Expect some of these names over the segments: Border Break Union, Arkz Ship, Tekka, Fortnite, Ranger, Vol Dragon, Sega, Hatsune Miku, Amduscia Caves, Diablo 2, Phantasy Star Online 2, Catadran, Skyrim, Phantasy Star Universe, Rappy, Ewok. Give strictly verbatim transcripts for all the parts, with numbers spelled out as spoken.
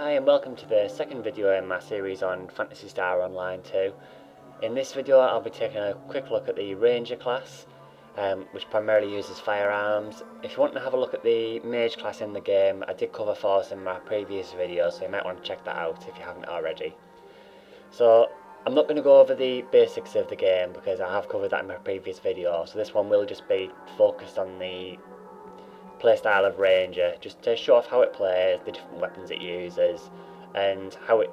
Hi and welcome to the second video in my series on Phantasy Star Online two. In this video I'll be taking a quick look at the Ranger class, um, which primarily uses firearms. If you want to have a look at the Mage class in the game, I did cover fours in my previous video, so you might want to check that out if you haven't already. So I'm not going to go over the basics of the game because I have covered that in my previous video, so this one will just be focused on the playstyle of Ranger, just to show off how it plays, the different weapons it uses, and how it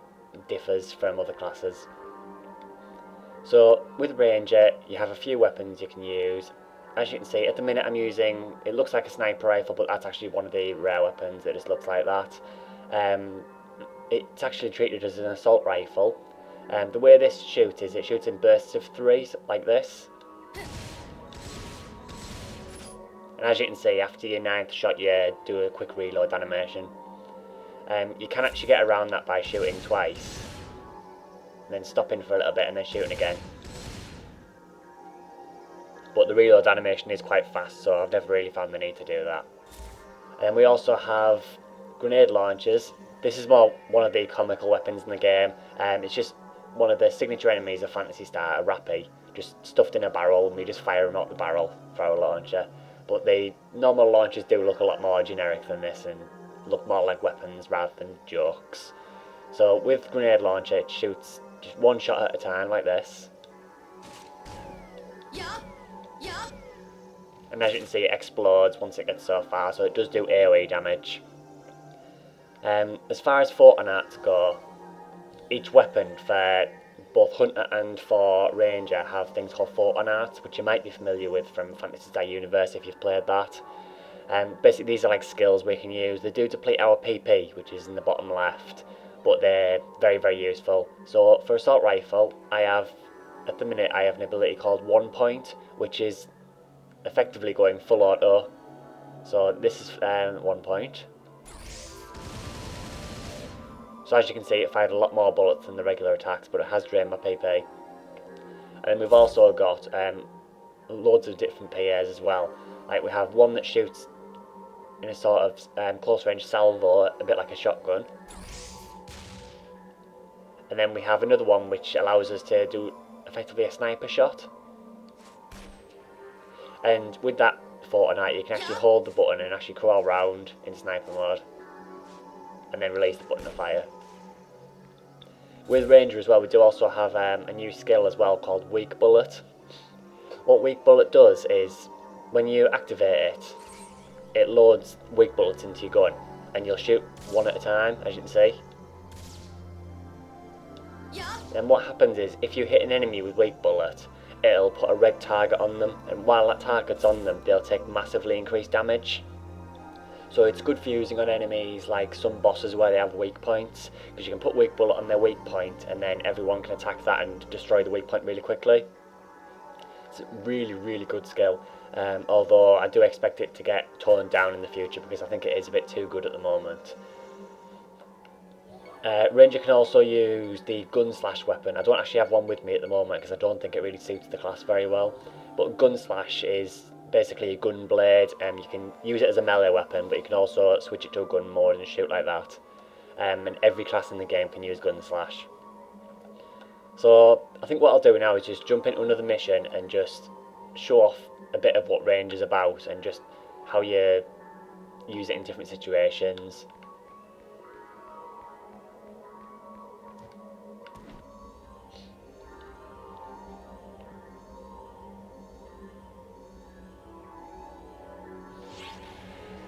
differs from other classes. So with Ranger you have a few weapons you can use. As you can see at the minute I'm using, it looks like a sniper rifle, but that's actually one of the rare weapons that just looks like that. Um, it's actually treated as an assault rifle, and um, the way this shoots is it shoots in bursts of three, like this. And as you can see, after your ninth shot you do a quick reload animation. Um, you can actually get around that by shooting twice, and then stopping for a little bit and then shooting again. But the reload animation is quite fast, so I've never really found the need to do that. And we also have grenade launchers. This is more one of the comical weapons in the game. Um, it's just one of the signature enemies of Phantasy Star, a rappy, just stuffed in a barrel, and we just fire them out the barrel for our launcher. But the normal launchers do look a lot more generic than this and look more like weapons rather than jokes. So with grenade launcher it shoots just one shot at a time like this. Yeah. Yeah. And as you can see it explodes once it gets so far, so it does do AoE damage. Um, as far as Fortnite go, each weapon for both Hunter and for Ranger have things called Fortnite, which you might be familiar with from Phantasy Star Universe if you've played that. Um, basically these are like skills we can use. They do deplete our P P, which is in the bottom left, but they're very very useful. So for assault rifle, I have, at the minute I have an ability called One Point, which is effectively going full auto. So this is um, One Point. So as you can see it fired a lot more bullets than the regular attacks, but it has drained my P P. And then we've also got um, loads of different P As as well. Like we have one that shoots in a sort of um, close range salvo, a bit like a shotgun. And then we have another one which allows us to do effectively a sniper shot. And with that Fortnite you can actually hold the button and actually crawl round in sniper mode, and then release the button to fire. With Ranger as well, we do also have um, a new skill as well called Weak Bullet. What Weak Bullet does is, when you activate it, it loads weak bullets into your gun, and you'll shoot one at a time, as you can see. Yeah. And what happens is, if you hit an enemy with Weak Bullet, it'll put a red target on them, and while that target's on them, they'll take massively increased damage. So it's good for using on enemies like some bosses where they have weak points, because you can put Weak Bullet on their weak point and then everyone can attack that and destroy the weak point really quickly. It's a really really good skill, um, although I do expect it to get toned down in the future because I think it is a bit too good at the moment. Uh, Ranger can also use the gun slash weapon. I don't actually have one with me at the moment because I don't think it really suits the class very well, but gun slash is basically a gun blade, and um, you can use it as a melee weapon, but you can also switch it to a gun mode and shoot like that. Um, and every class in the game can use gun slash. So I think what I'll do now is just jump into another mission and just show off a bit of what Ranger's about and just how you use it in different situations.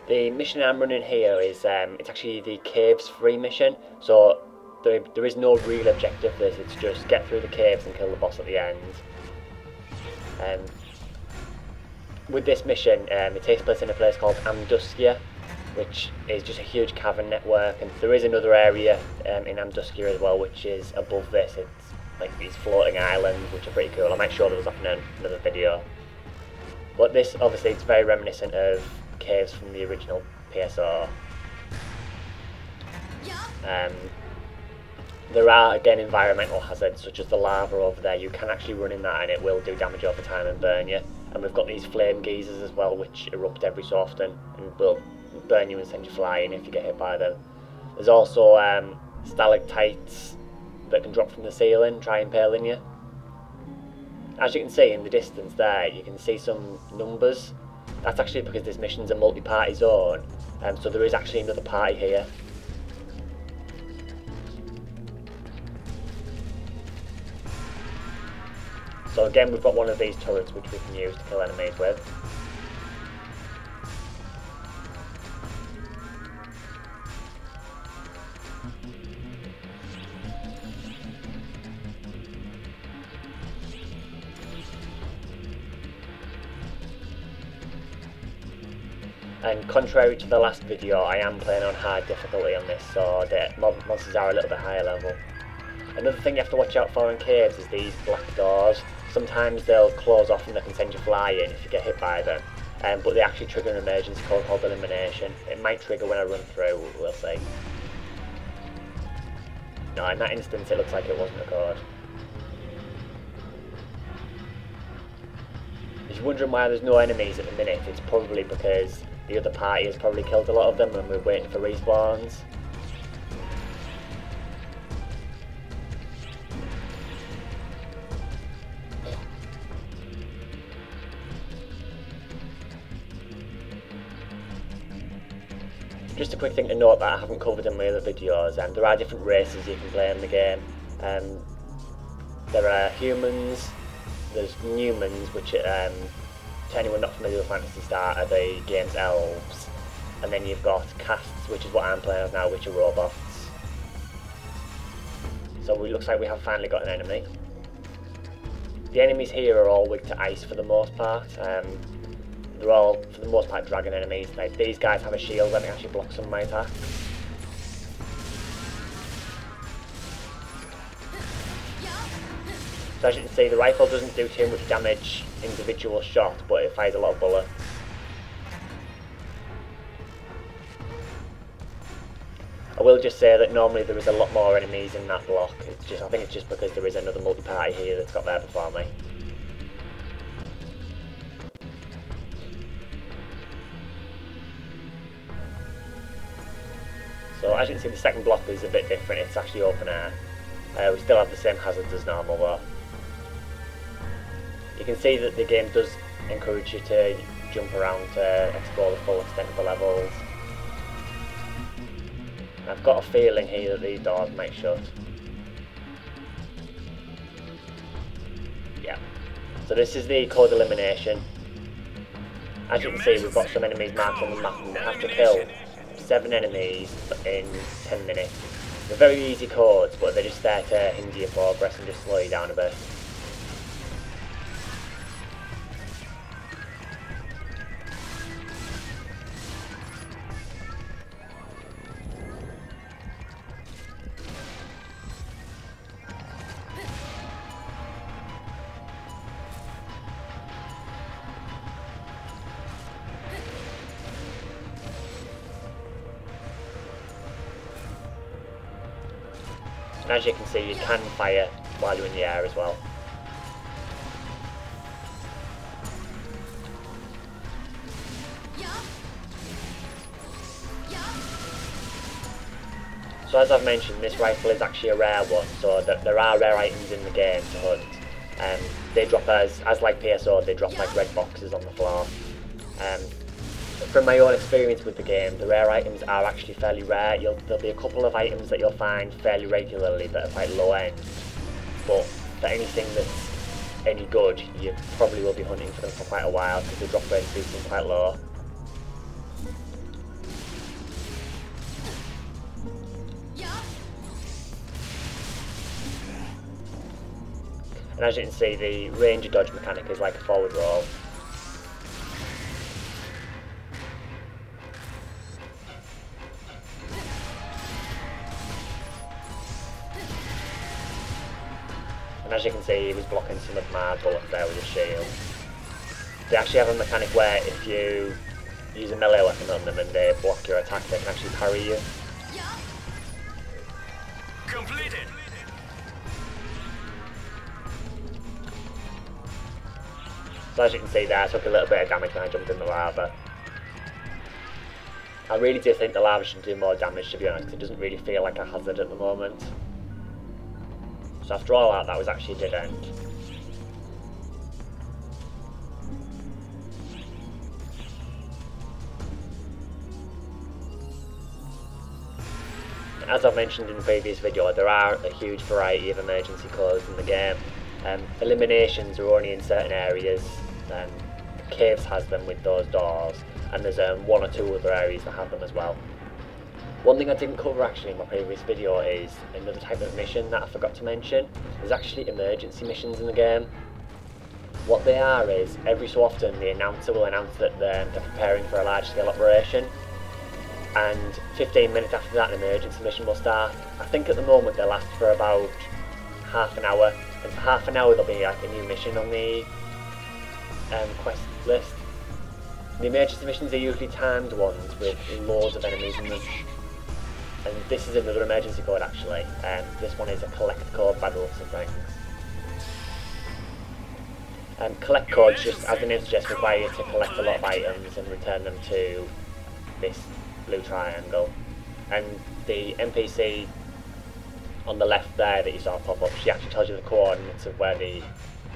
The mission I'm running here is, um, it's actually the Caves Free mission, so there, there is no real objective for this, it's just get through the caves and kill the boss at the end. Um, with this mission, um, it takes place in a place called Amduscia, which is just a huge cavern network, and there is another area um, in Amduscia as well, which is above this. It's like these floating islands, which are pretty cool. I might show those up in another video. But this, obviously, it's very reminiscent of caves from the original P S O. Um, there are again environmental hazards such as the lava over there. You can actually run in that and it will do damage over time and burn you. And we've got these flame geysers as well which erupt every so often and will burn you and send you flying if you get hit by them. There's also um, stalactites that can drop from the ceiling, try and pale in you. As you can see in the distance there, you can see some numbers. That's actually because this mission's a multi-party zone, um, so there is actually another party here. So again, we've got one of these turrets which we can use to kill enemies with. And contrary to the last video, I am playing on hard difficulty on this, so the monsters are a little bit higher level. Another thing you have to watch out for in caves is these black doors. Sometimes they'll close off and they can send you flying if you get hit by them, um, but they actually trigger an emergency code called elimination. It might trigger when I run through, we'll see. No, in that instance it looks like it wasn't a code. If you're wondering why there's no enemies at the minute, it's probably because the other party has probably killed a lot of them and we're waiting for respawns. Just a quick thing to note that I haven't covered in my other videos, and um, there are different races you can play in the game. Um, there are humans, there's Newmans, which um, to anyone not familiar with Phantasy Star are the game's elves, and then you've got casts, which is what I'm playing on now, which are robots. So it looks like we have finally got an enemy. The enemies here are all weak to ice for the most part. Um, They're all, for the most part, dragon enemies. Like, these guys have a shield that can actually block some of my attacks. So as you can see, the rifle doesn't do too much damage individual shot, but it fires a lot of bullets. I will just say that normally there is a lot more enemies in that block. It's just, I think it's just because there is another multi-party here that's got there before me. So as you can see, the second block is a bit different. It's actually open air. Uh, we still have the same hazards as normal though. You can see that the game does encourage you to jump around to explore the full extent of the levels. I've got a feeling here that these doors might shut. Yeah. So this is the code elimination. As you can see, we've got some enemies marked on the map and we have to kill seven enemies in ten minutes. They're very easy codes, but they're just there to hinder your progress and just slow you down a bit. And as you can see, you can fire while you're in the air as well. So as I've mentioned, this rifle is actually a rare one, so th there are rare items in the game to hunt. Um, they drop as, as like P S O, they drop like red boxes on the floor. Um, From my own experience with the game, the rare items are actually fairly rare. You'll, there'll be a couple of items that you'll find fairly regularly that are quite low end, but for anything that's any good, you probably will be hunting for them for quite a while because the drop rate is quite low. And as you can see, the Ranger dodge mechanic is like a forward roll. And as you can see, he was blocking some of my bullets there with his shield. They actually have a mechanic where if you use a melee weapon on them and they block your attack, they can actually parry you. Completed. So as you can see there, I took a little bit of damage when I jumped in the lava. I really do think the lava should do more damage, to be honest, because it doesn't really feel like a hazard at the moment. So after all that, that was actually a dead end. As I've mentioned in the previous video, there are a huge variety of emergency codes in the game. Um, eliminations are only in certain areas, um, Caves has them with those doors, and there's um, one or two other areas that have them as well. One thing I didn't cover actually in my previous video is another type of mission that I forgot to mention. There's actually emergency missions in the game. What they are is, every so often the announcer will announce that they're, they're preparing for a large-scale operation, and fifteen minutes after that, an emergency mission will start. I think at the moment they last for about half an hour, and for half an hour there'll be like a new mission on the um, quest list. The emergency missions are usually timed ones with loads of enemies in them, and this is another emergency code actually, and um, this one is a collect code by the looks of things. Um, collect codes, just as the name suggests, require you to collect a lot of items and return them to this blue triangle, and the N P C on the left there that you saw pop up, she actually tells you the coordinates of where the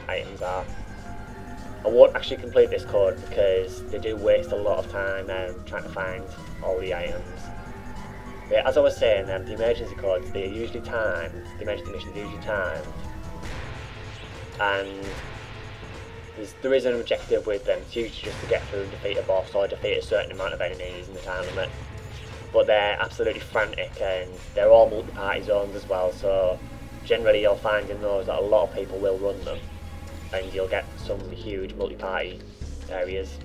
items are. I won't actually complete this code because they do waste a lot of time um, trying to find all the items. But as I was saying, um, the emergency codes, they're usually timed, the emergency missions are usually timed, and there is an objective with them. It's usually just to get through and defeat a boss or defeat a certain amount of enemies in the time limit. But they're absolutely frantic, and they're all multi-party zones as well, so generally you'll find in those that a lot of people will run them, and you'll get some huge multi-party areas.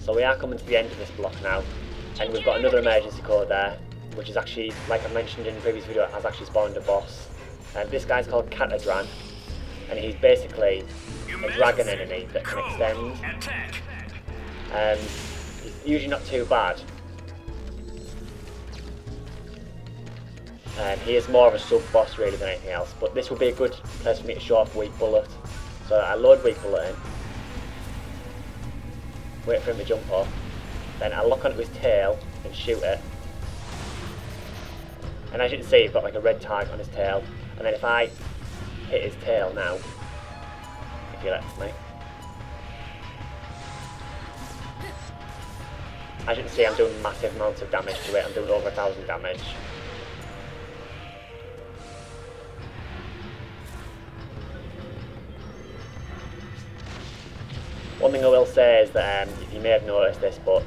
So we are coming to the end of this block now, and we've got another emergency code there, which is actually, like I mentioned in the previous video, has actually spawned a boss. And uh, this guy's called Catadran, and he's basically a dragon enemy that can extend. Um, he's usually not too bad. Um, he is more of a sub-boss really than anything else, but this would be a good place for me to show off weak bullet. So I load weak bullet in, wait for him to jump off, then I lock onto his tail and shoot it. And as you can see, you've got like a red tag on his tail, and then if I hit his tail now, if he lets me, as you can see, I'm doing massive amounts of damage to it. I'm doing over a thousand damage. One thing I will say is that um, you may have noticed this, but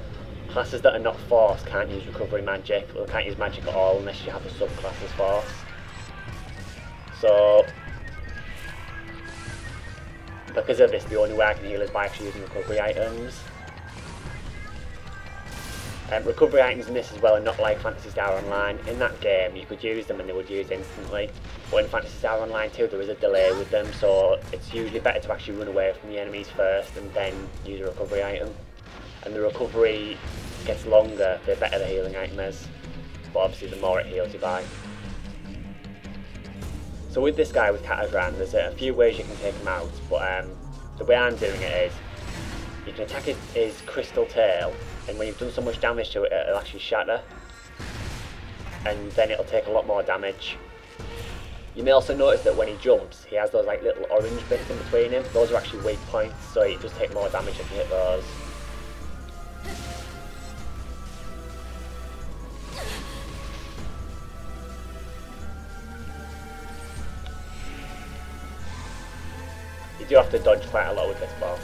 classes that are not force can't use recovery magic, or can't use magic at all unless you have a subclass as force. So, because of this, the only way I can heal is by actually using recovery items. Um, recovery items in this as well are not like Phantasy Star Online. In that game you could use them and they would use instantly, but in Phantasy Star Online two there is a delay with them, so it's usually better to actually run away from the enemies first and then use a recovery item. And the recovery gets longer, the better the healing item is, but obviously the more it heals you by. So with this guy, with Catadran, there's a few ways you can take him out, but um, the way I'm doing it is, you can attack his, his crystal tail, and when you've done so much damage to it, it'll actually shatter, and then it'll take a lot more damage. You may also notice that when he jumps, he has those like little orange bits in between him. Those are actually weak points, so you just take more damage if you hit those. You do have to dodge quite a lot with this boss.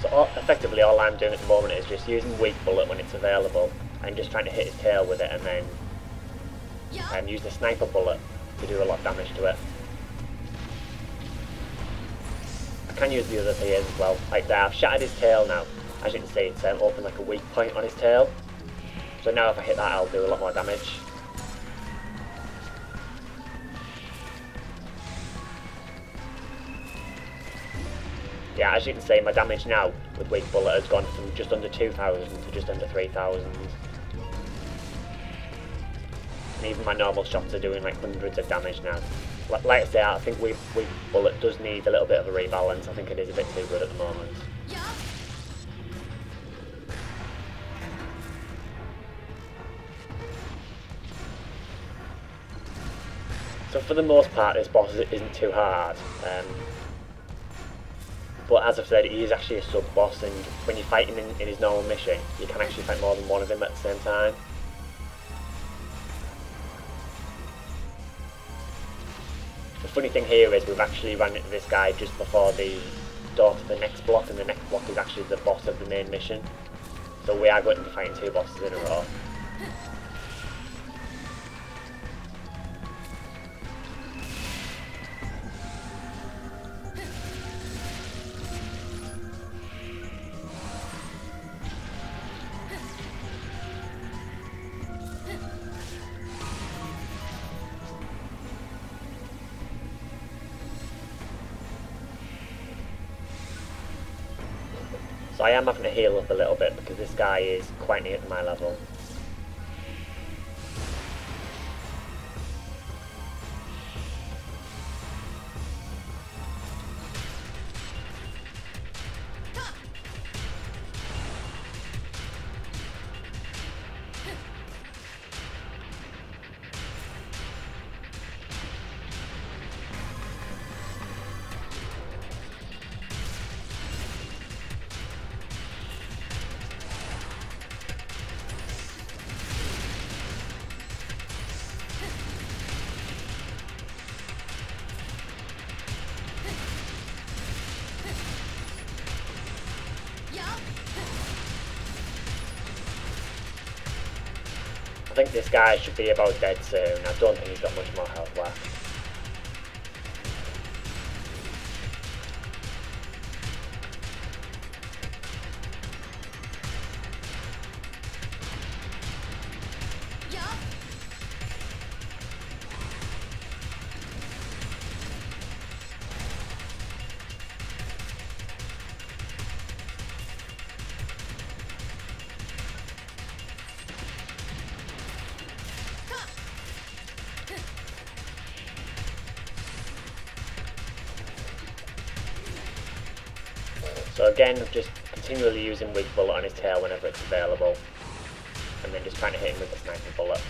So all, effectively all I'm doing at the moment is just using weak bullet when it's available, and just trying to hit his tail with it, and then um, use the sniper bullet to do a lot of damage to it. Can use the other thing as well, like that. I've shattered his tail now. As you can see, it's um, opened like a weak point on his tail. So now if I hit that, I'll do a lot more damage. Yeah, yeah, as you can see, my damage now with weak bullet has gone from just under two thousand to just under three thousand. And even my normal shots are doing like hundreds of damage now. Like, like I say, I think weak, weak bullet does need a little bit of a rebalance. I think it is a bit too good at the moment. So for the most part, this boss isn't too hard. Um, But as I've said, he is actually a sub-boss, and when you're fighting in, in his normal mission, you can actually fight more than one of him at the same time. The funny thing here is we've actually ran into this guy just before the door to the next block, and the next block is actually the boss of the main mission. So we are going to be fighting two bosses in a row. So I am having to heal up a little bit because this guy is quite near to my level. I think this guy should be about dead soon. I don't think he's got much more health left. So again, just continually using weak bullet on his tail whenever it's available, and then just trying to hit him with a sniper bullet.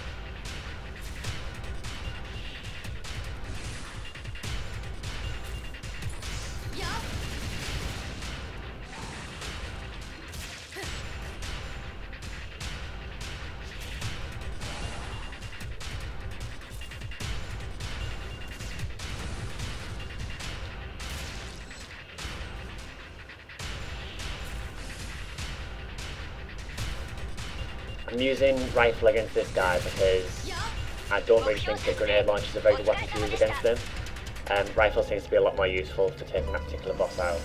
I'm using rifle against this guy because I don't really think that grenade launchers are a very good weapon to use against them. Um, rifle seems to be a lot more useful for taking that particular boss out.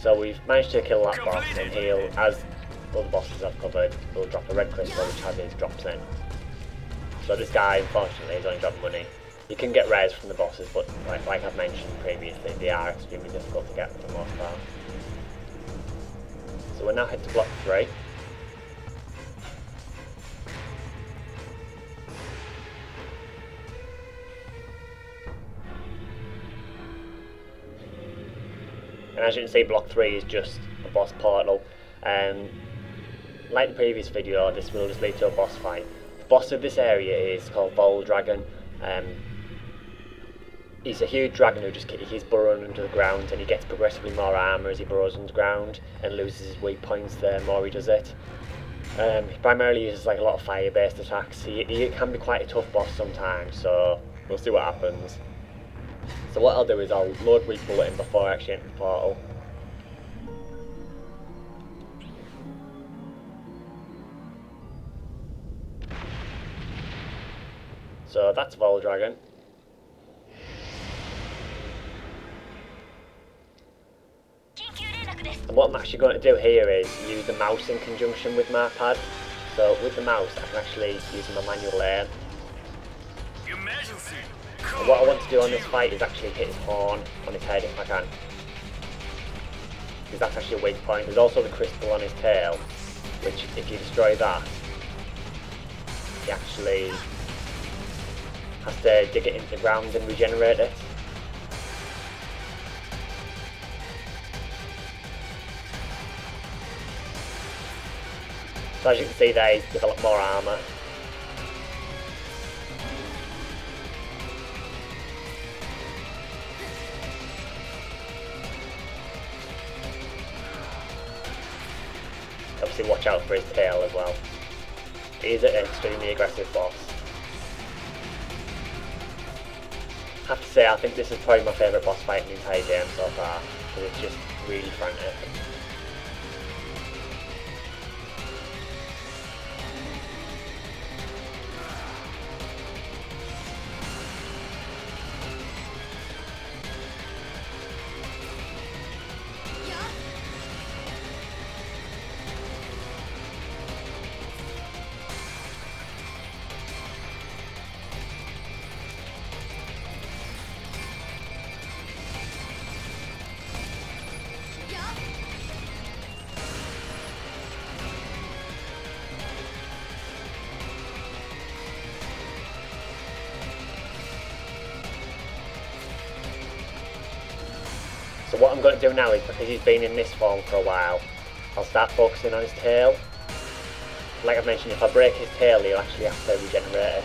So we've managed to kill that boss, and he'll, as all the bosses I've covered, will drop a red crystal which has his drops in. So this guy, unfortunately, is only dropping money. You can get rares from the bosses, but like, like I've mentioned previously, they are extremely difficult to get for the most part. So we're now heading to block three. And as you can see, block three is just a boss portal. Um, like the previous video, this will just lead to a boss fight. The boss of this area is called Vol Dragon. Um, he's a huge dragon who just keeps burrowing under the ground, and he gets progressively more armour as he burrows underground and loses his weak points the more he does it. Um, he primarily uses like a lot of fire based attacks. He, he can be quite a tough boss sometimes, so we'll see what happens. So what I'll do is I'll load weak bullet in before I actually enter the portal. So that's Vol Dragon. And what I'm actually going to do here is use the mouse in conjunction with my pad. So with the mouse I can actually use my manual aim. And what I want to do on this fight is actually hit his horn on his head if I can. because that's actually a weak point. There's also the crystal on his tail, which if you destroy that, he actually has to dig it into the ground and regenerate it. So as you can see there, he's developed more armour. Obviously watch out for his tail as well. He's an extremely aggressive boss. I have to say, I think this is probably my favourite boss fight in the entire game so far, because it's just really frantic. So what I'm going to do now is, because he's been in this form for a while, I'll start focusing on his tail. Like I mentioned, if I break his tail, he'll actually have to regenerate it.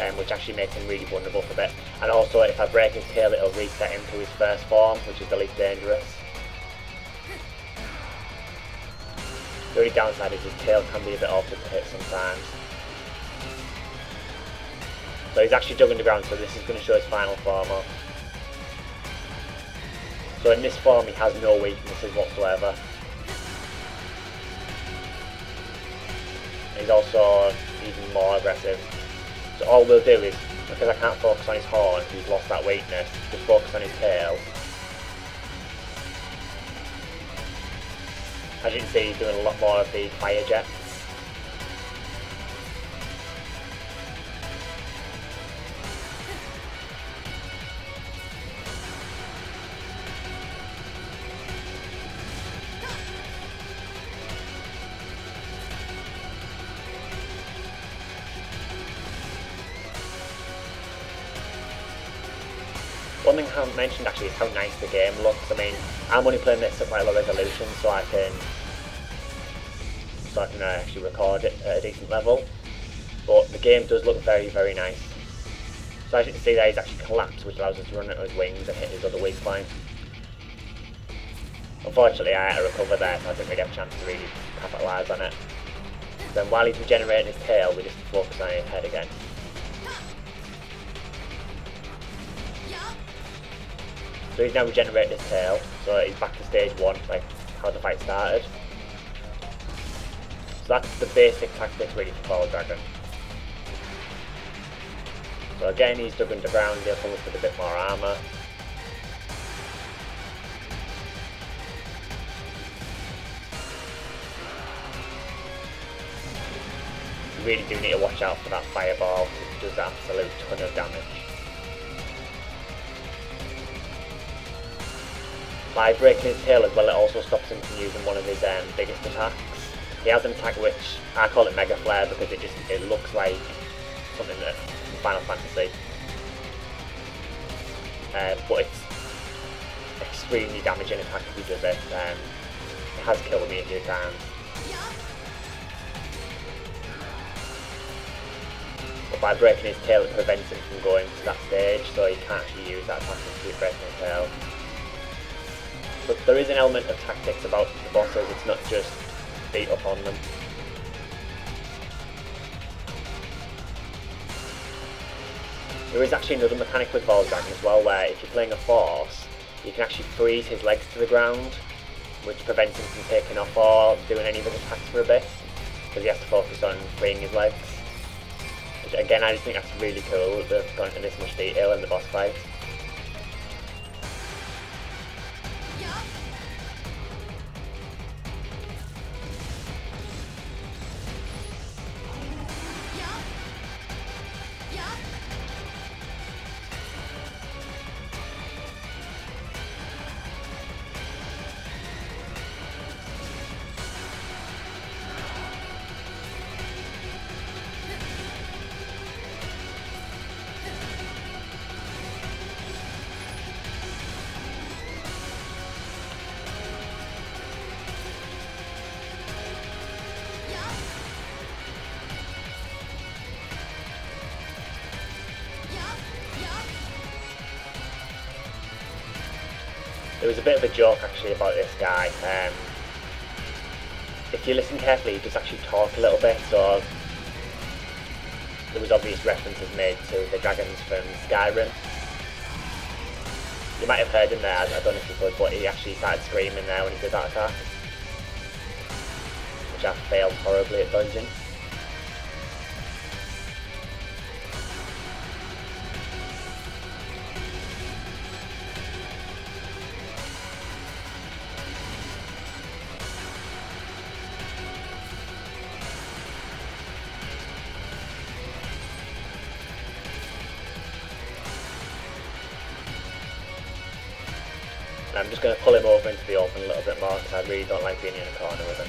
Um, which actually makes him really vulnerable for a bit. And also, if I break his tail, it'll reset him to his first form, which is the least dangerous. The only downside is his tail can be a bit awkward to hit sometimes. So he's actually dug in the ground, so this is going to show his final form up. So in this form he has no weaknesses whatsoever. He's also even more aggressive. So all we'll do is, because I can't focus on his horn, he's lost that weakness, just focus on his tail. As you can see, he's doing a lot more of the fire jets. One thing I haven't mentioned actually is how nice the game looks. I mean, I'm only playing this at quite low resolution, so I can so I can actually record it at a decent level. But the game does look very, very nice. So as you can see there, he's actually collapsed, which allows us to run at his wings and hit his other weak point. Unfortunately, I had to recover there, so I didn't really have a chance to really capitalise on it. Then while he's regenerating his tail, we just focus on his head again. So he's now regenerated his tail, so he's back to stage one, like how the fight started. So that's the basic tactics really for Vol Dragon. So again, he's dug underground, he'll come up with a bit more armour. You really do need to watch out for that fireball, it does an absolute ton of damage. By breaking his tail as well, it also stops him from using one of his um, biggest attacks. He has an attack which I call it Mega Flare because it just it looks like something that in Final Fantasy, uh, but it's extremely damaging attack if he does it. Um, it has killed me a few times. But by breaking his tail, it prevents him from going to that stage, so he can't actually use that attack to break his tail. But there is an element of tactics about the bosses, it's not just beat up on them. There is actually another mechanic with Vol Dragon as well, where if you're playing a force, you can actually freeze his legs to the ground, which prevents him from taking off or doing any of his attacks for a bit, because he has to focus on freeing his legs. Which again, I just think that's really cool that they've gone into this much detail in the boss fight. There was a bit of a joke actually about this guy. Um, if you listen carefully, he does actually talk a little bit, so there was obvious references made to the dragons from Skyrim. You might have heard him there, I don't know if you could, but he actually started screaming there when he did that attack, which I failed horribly at dungeon. I'm just going to pull him over into the open a little bit more because I really don't like being in a corner with him.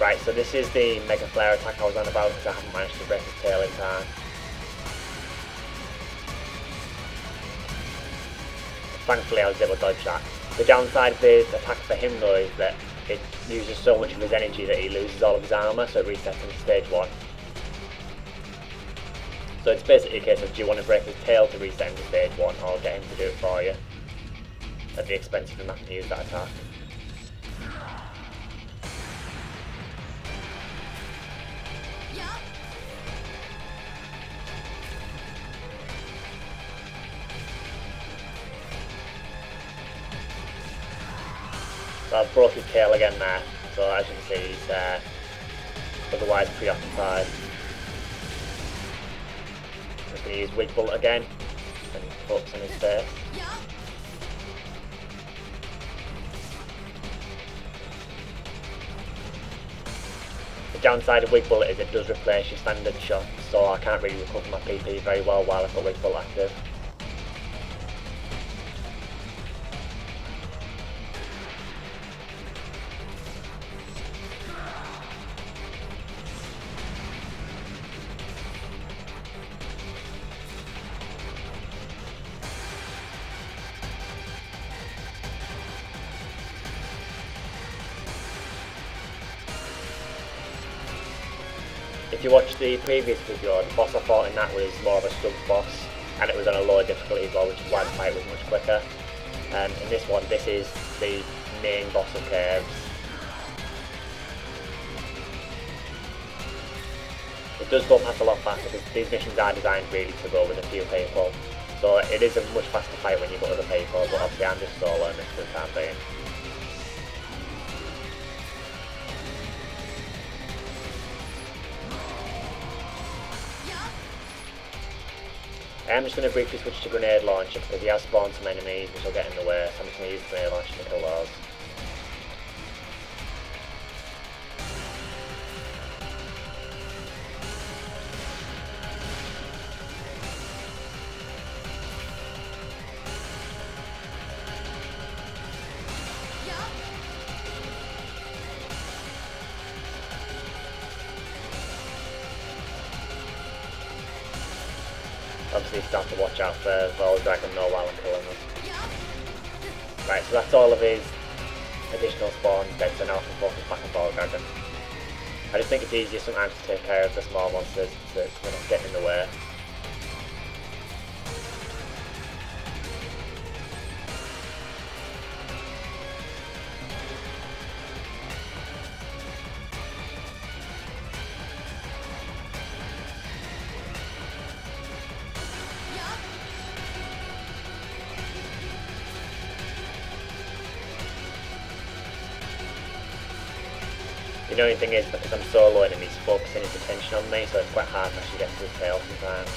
Right, so this is the Mega Flare attack I was on about because I haven't managed to break his tail in time. Thankfully I was able to dodge that. The downside of the attack for him though is that it uses so much of his energy that he loses all of his armour, so it resets him to stage one. So it's basically a case of, do you want to break his tail to reset him to stage one or get him to do it for you? At the expense of him having to use that attack. So I've broke his tail again there, so as you can see he's uh, otherwise preoccupied. I'm just going to use Wig Bolt again, and he puts in his face. The downside of Wig Bolt is it does replace your standard shot, so I can't really recover my P P very well while I've got Wig Bolt active. If you watched the previous video, the boss I fought in that was more of a sub boss and it was on a lower difficulty as well, which is why the fight was much quicker. Um, in this one, this is the main boss of Caves. It does go past a lot faster because these missions are designed really to go with a few people, so it is a much faster fight when you've got other people, but obviously I'm just solo in this for the time being. I'm just going to briefly switch to grenade launcher because he has spawned some enemies which will get in the way, so I'm just going to use the grenade launcher to kill those. Obviously, you have to watch out for Vol Dragon though while I'm killing them. Right, so that's all of his additional spawns, then so now I can focus back on Vol Dragon. I just think it's easier sometimes to take care of the small monsters so they're not getting in the way. The only thing is, because I'm solo and he's focusing his attention on me, so it's quite hard to actually get to his tail sometimes.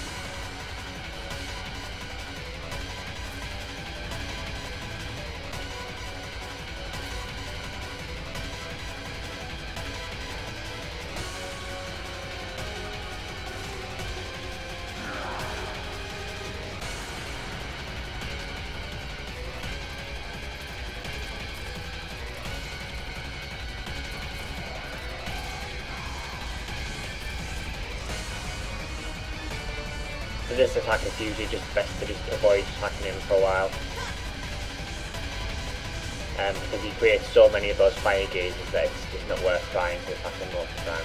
For this attack, it's usually just best to just avoid attacking him for a while. Um, because he creates so many of those fire gauges that it's just not worth trying to attack him most of the time.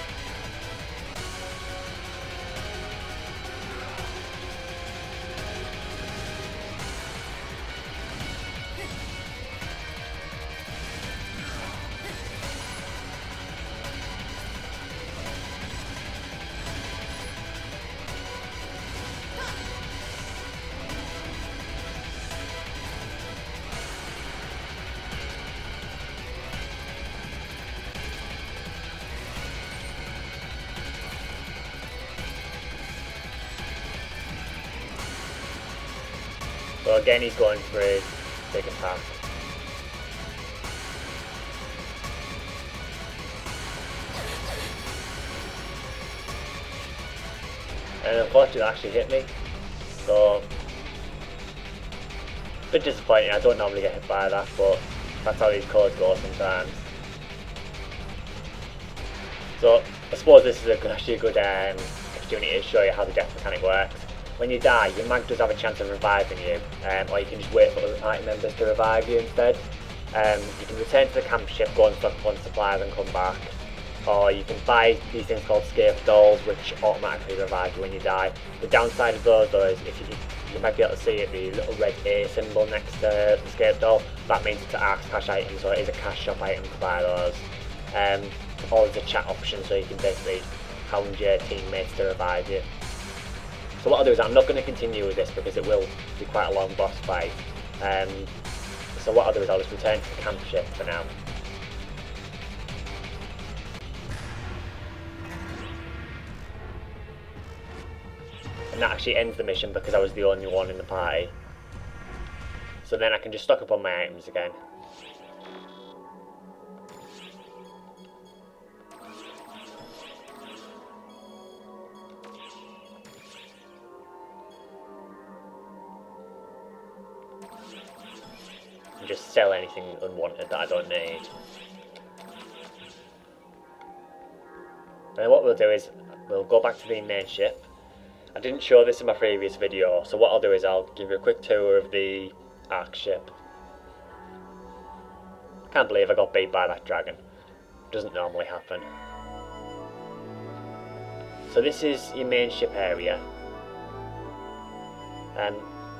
So again, he's going for his big attack. And unfortunately, that actually hit me. So, a bit disappointing. I don't normally get hit by that, but that's how these colours go sometimes. So, I suppose this is a, actually a good um, opportunity to show you how the death mechanic works. When you die, your mag does have a chance of reviving you, um, or you can just wait for other party members to revive you instead. Um, you can return to the camp ship, go and stock up on supplies and come back. Or you can buy these things called Scape Dolls, which automatically revive you when you die. The downside of those though is, if you, you might be able to see it, the little red A symbol next to the Scape Doll, that means it's an Arcs Cash item, so it is a cash shop item to buy those. Um, or there's a chat option, so you can basically hound your teammates to revive you. So what I'll do is, I'm not going to continue with this because it will be quite a long boss fight. Um, so what I'll do is, I'll just return to the camp ship for now. And that actually ends the mission because I was the only one in the party. So then I can just stock up on my items again. Just sell anything unwanted that I don't need. Now what we'll do is, we'll go back to the main ship. I didn't show this in my previous video, so what I'll do is, I'll give you a quick tour of the Ark ship. I can't believe I got beat by that dragon. Doesn't normally happen. So this is your main ship area. Um,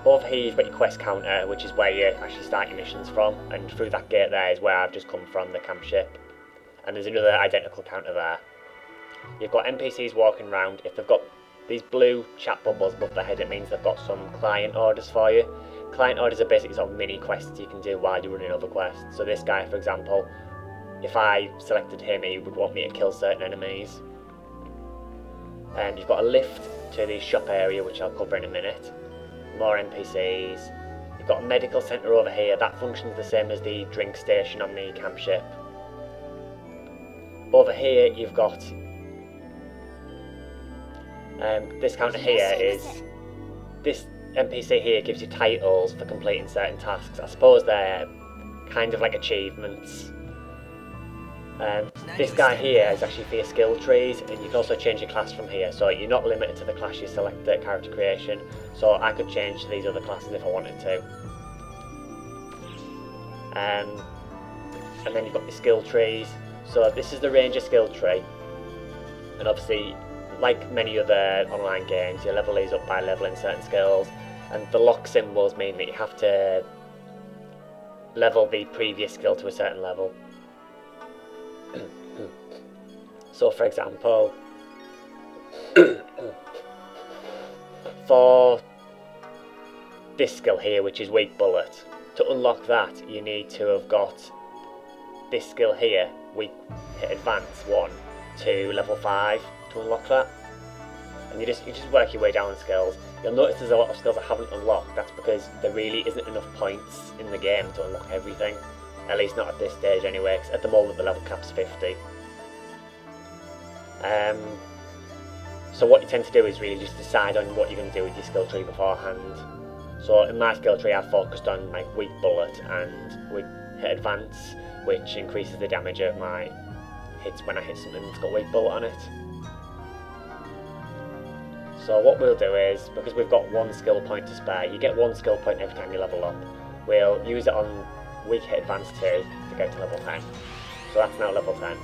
Over here you've got your quest counter, which is where you actually start your missions from, and through that gate there is where I've just come from, the camp ship. And there's another identical counter there. You've got N P Cs walking around. If they've got these blue chat bubbles above their head, it means they've got some client orders for you. Client orders are basically sort of mini quests you can do while you're running other quests. So this guy, for example, if I selected him, he would want me to kill certain enemies. And you've got a lift to the shop area, which I'll cover in a minute. More N P Cs. You've got a medical centre over here. That functions the same as the drink station on the camp ship. Over here you've got um, this counter here is this N P C here gives you titles for completing certain tasks. I suppose they're kind of like achievements. Um, this guy here is actually for your skill trees, and you can also change your class from here, so you're not limited to the class you select at character creation, so I could change to these other classes if I wanted to. Um, and then you've got your skill trees. So this is the Ranger skill tree, and obviously, like many other online games, you level these up by levelling certain skills, and the lock symbols mean that you have to level the previous skill to a certain level. So for example, for this skill here, which is weak bullet, to unlock that you need to have got this skill here, weak hit advance one, to level five to unlock that. And you just you just work your way down in skills. You'll notice there's a lot of skills I haven't unlocked. That's because there really isn't enough points in the game to unlock everything. At least not at this stage anyway, because at the moment the level cap's fifty. Um, so what you tend to do is really just decide on what you're going to do with your skill tree beforehand. So in my skill tree I've focused on like weak bullet and weak hit advance, which increases the damage of my hits when I hit something that's got weak bullet on it. So what we'll do is, because we've got one skill point to spare, you get one skill point every time you level up. We'll use it on weak hit advanced two to go to level ten. So that's now level ten.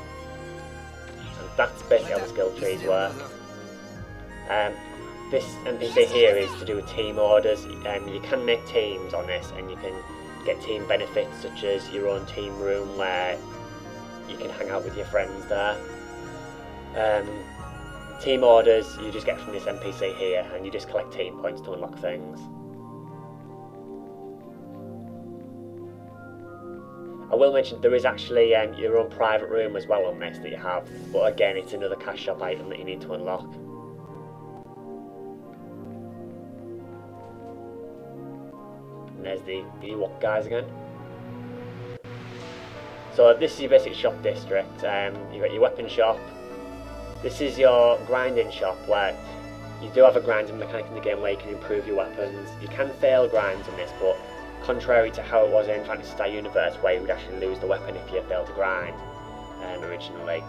And that's basically how the skill trees work. Um, this N P C here is to do with team orders. Um, you can make teams on this, and you can get team benefits such as your own team room where you can hang out with your friends there. Um, team orders you just get from this N P C here, and you just collect team points to unlock things. I will mention there is actually um, your own private room as well on this that you have, but again it's another cash shop item that you need to unlock. And there's the Ewok guys again. So this is your basic shop district. Um, you've got your weapon shop. This is your grinding shop, where you do have a grinding mechanic in the game where you can improve your weapons. You can fail grinds in this, but contrary to how it was in Phantasy Star Universe, where you would actually lose the weapon if you failed to grind um, originally.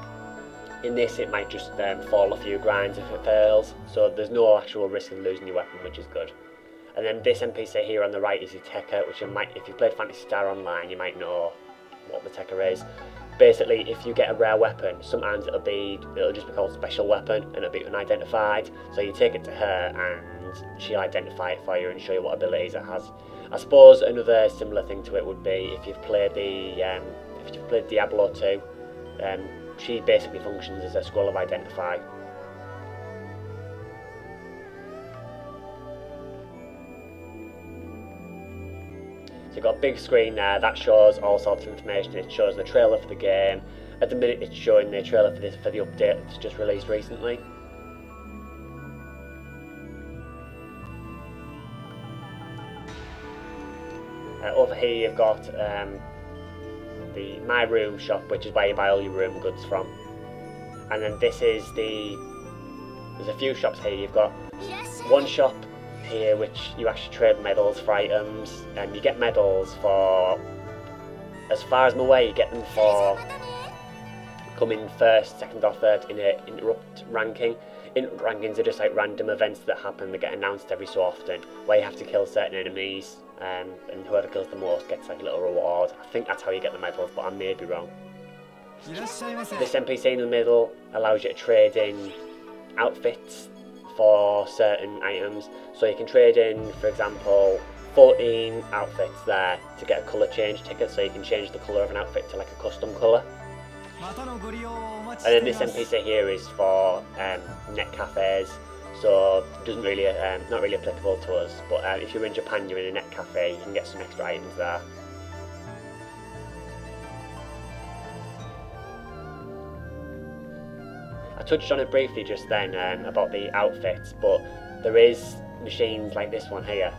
In this, it might just um, fall a few grinds if it fails, so there's no actual risk of losing your weapon, which is good. And then this N P C here on the right is your Tekka, which you might, if you played Phantasy Star Online, you might know what the Tekka is. Basically, if you get a rare weapon, sometimes it'll be it'll just be called special weapon, and it'll be unidentified. So you take it to her, and she'll identify it for you and show you what abilities it has. I suppose another similar thing to it would be if you've played the um, if you've played Diablo two. Um, she basically functions as a scroll of identify. So you've got a big screen there that shows all sorts of information. It shows the trailer for the game. At the minute it's showing the trailer for this for the update that's just released recently. Uh, over here you've got um, the My Room shop, which is where you buy all your room goods from. And then this is the, there's a few shops here. You've got one shop here which you actually trade medals for items, and you get medals for, as far as I'm aware, you get them for coming first, second or third in an interrupt ranking. Interrupt rankings are just like random events that happen that get announced every so often, where you have to kill certain enemies, um, and whoever kills the most gets like a little reward. I think that's how you get the medals, but I may be wrong. This N P C in the middle allows you to trade in outfits for certain items, so you can trade in, for example, fourteen outfits there to get a colour change ticket, so you can change the colour of an outfit to like a custom colour. And then this N P C here is for um, net cafes, so doesn't really, um, not really applicable to us, but um, if you're in Japan, you're in a net cafe, you can get some extra items there. Touched on it briefly just then um, about the outfits, but there is machines like this one here,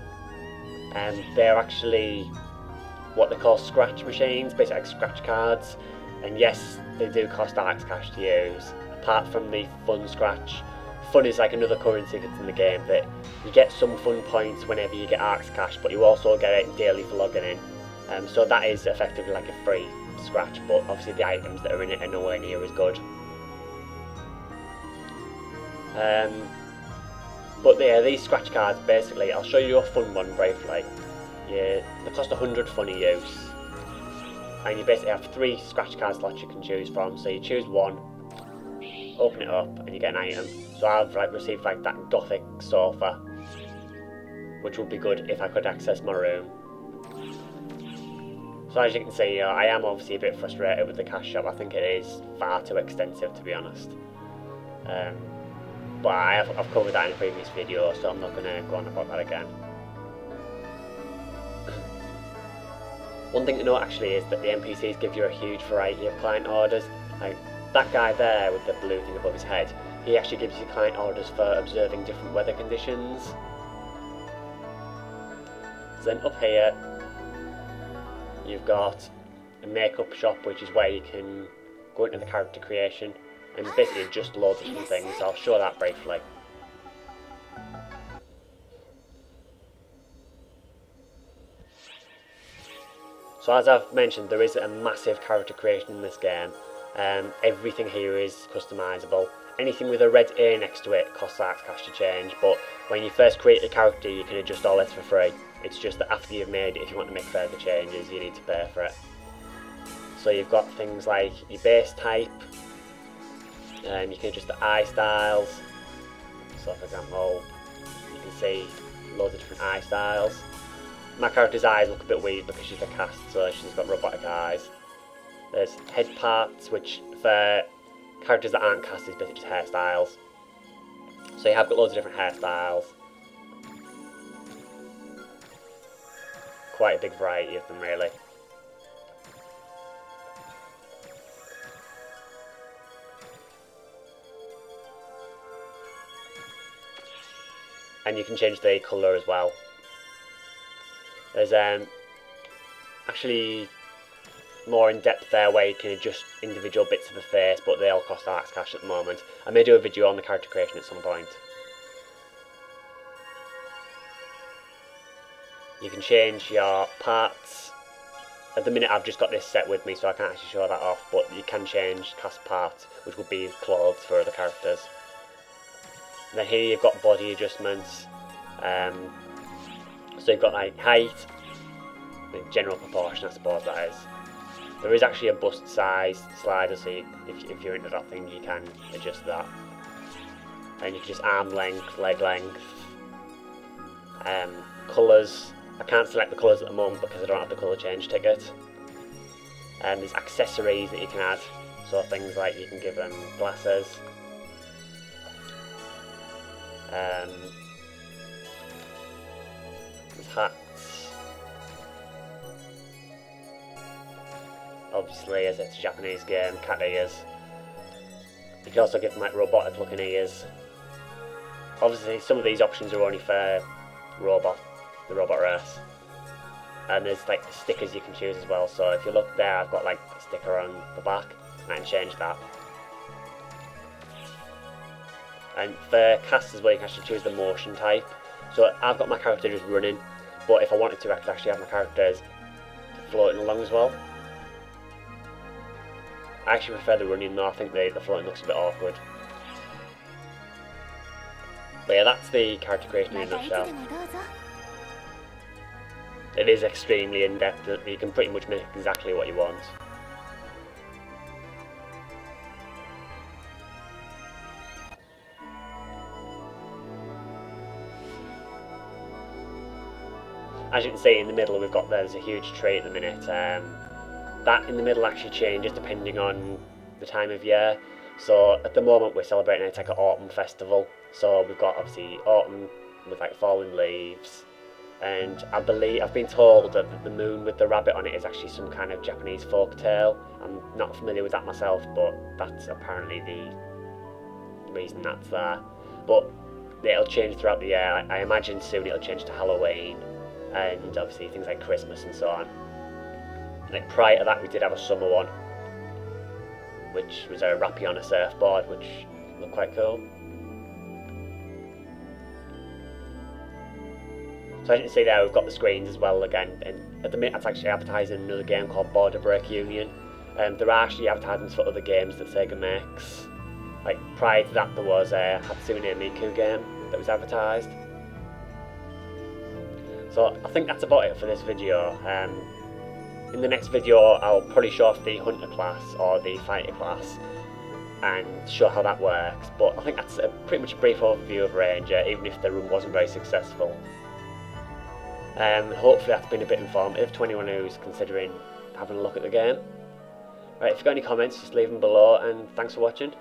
and um, they're actually what they call scratch machines, basically like scratch cards. And yes, they do cost Alex cash to use, apart from the fun scratch. Fun is like another currency that's in the game, that you get some fun points whenever you get Alex cash, but you also get it daily for logging in, um, so that is effectively like a free scratch, but obviously the items that are in it are nowhere near as good. Um, but yeah, these scratch cards, basically, I'll show you a fun one briefly. Yeah, they cost one hundred fun to use, and you basically have three scratch card slots you can choose from. So you choose one, open it up, and you get an item. So I've like received like that gothic sofa, which would be good if I could access my room. So as you can see, uh, I am obviously a bit frustrated with the cash shop. I think it is far too extensive, to be honest. Um, But I have, I've covered that in a previous video, so I'm not going to go on about that again. One thing to note actually is that the N P Cs give you a huge variety of client orders. Like that guy there with the blue thing above his head, he actually gives you client orders for observing different weather conditions. So then up here, you've got a makeup shop, which is where you can go into the character creation. And basically just loads of different things, so I'll show that briefly. So as I've mentioned, there is a massive character creation in this game. Um, everything here is customisable. anything with a red A next to it costs arts cash to change, but when you first create a character you can adjust all this for free. It's just that after you've made it, if you want to make further changes you need to pay for it. So you've got things like your base type, um, you can adjust the eye styles. So for example, you can see loads of different eye styles. My character's eyes look a bit weird because she's a cast, so she's got robotic eyes. There's head parts, which for characters that aren't cast is basically just hairstyles. So you have got loads of different hairstyles. Quite a big variety of them really. And you can change the colour as well. There's um, actually more in depth there where you can adjust individual bits of the face, but they all cost arts cash at the moment. I may do a video on the character creation at some point. You can change your parts. At the minute I've just got this set with me so I can't actually show that off, but you can change cast parts, which would be clothes for other characters. And then here you've got body adjustments. Um, So you've got like height, the general proportion I suppose that is. There is actually a bust size slider, so you, if, if you're into that thing you can adjust that. And you can just arm length, leg length, um, colours. I can't select the colours at the moment because I don't have the colour change ticket. And there's accessories that you can add, so things like you can give them glasses. Um, Hats. Obviously, as it's a Japanese game, cat ears. You can also give them like robotic looking ears. Obviously, some of these options are only for robot, the robot race. And there's like stickers you can choose as well. So if you look there, I've got like a sticker on the back, and I can change that. And for casts as well, you can actually choose the motion type. So I've got my character just running, but if I wanted to I could actually have my characters floating along as well. I actually prefer the running though, I think the, the floating looks a bit awkward. But yeah, that's the character creation in a nutshell. It is extremely in-depth, you can pretty much make exactly what you want. As you can see in the middle we've got there's a huge tree at the minute. Um, that in the middle actually changes depending on the time of year. So at the moment we're celebrating it's like an autumn festival. So we've got obviously autumn with like falling leaves. And I believe, I've been told that the moon with the rabbit on it is actually some kind of Japanese folk tale. I'm not familiar with that myself, but that's apparently the reason that's there. But it'll change throughout the year. I imagine soon it'll change to Halloween. And obviously things like Christmas and so on. Like prior to that we did have a summer one, which was a rappy on a surfboard, which looked quite cool. So as you can see there we've got the screens as well again, and at the minute that's actually advertising another game called Border Break Union. Um, there are actually advertisements for other games that Sega makes. Like prior to that there was a Hatsune Miku game that was advertised. So I think that's about it for this video. Um, in the next video I'll probably show off the Hunter class or the Fighter class and show how that works, but I think that's a pretty much a brief overview of Ranger, even if the run wasn't very successful. Um, hopefully that's been a bit informative to anyone who's considering having a look at the game. Right, if you've got any comments just leave them below, and thanks for watching.